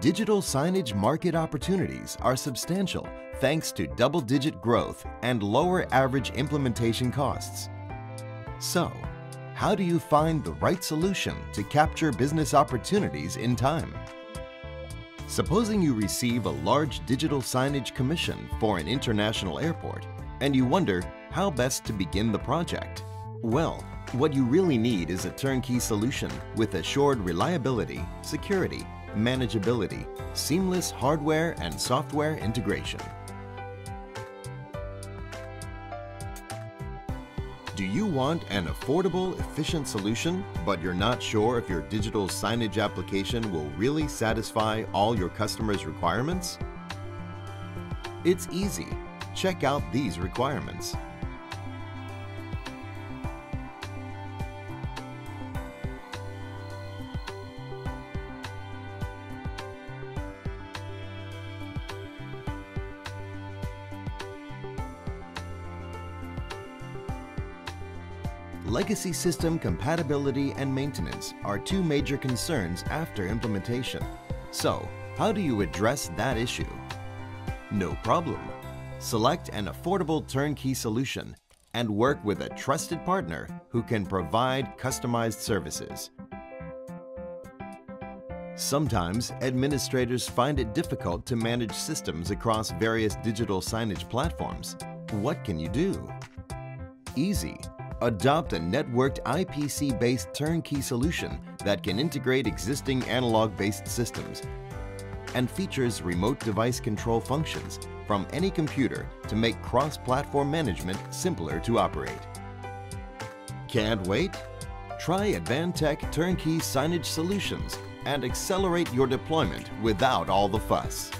Digital signage market opportunities are substantial thanks to double-digit growth and lower average implementation costs. So, how do you find the right solution to capture business opportunities in time? Supposing you receive a large digital signage commission for an international airport and you wonder how best to begin the project. Well, what you really need is a turnkey solution with assured reliability, security, manageability, seamless hardware and software integration. Do you want an affordable, efficient solution, but you're not sure if your digital signage application will really satisfy all your customers' requirements? It's easy. Check out these requirements. Legacy system compatibility and maintenance are two major concerns after implementation. So, how do you address that issue? No problem. Select an affordable turnkey solution and work with a trusted partner who can provide customized services. Sometimes administrators find it difficult to manage systems across various digital signage platforms. What can you do? Easy. Adopt a networked IPC-based turnkey solution that can integrate existing analog-based systems and features remote device control functions from any computer to make cross-platform management simpler to operate. Can't wait? Try Advantech turnkey signage solutions and accelerate your deployment without all the fuss.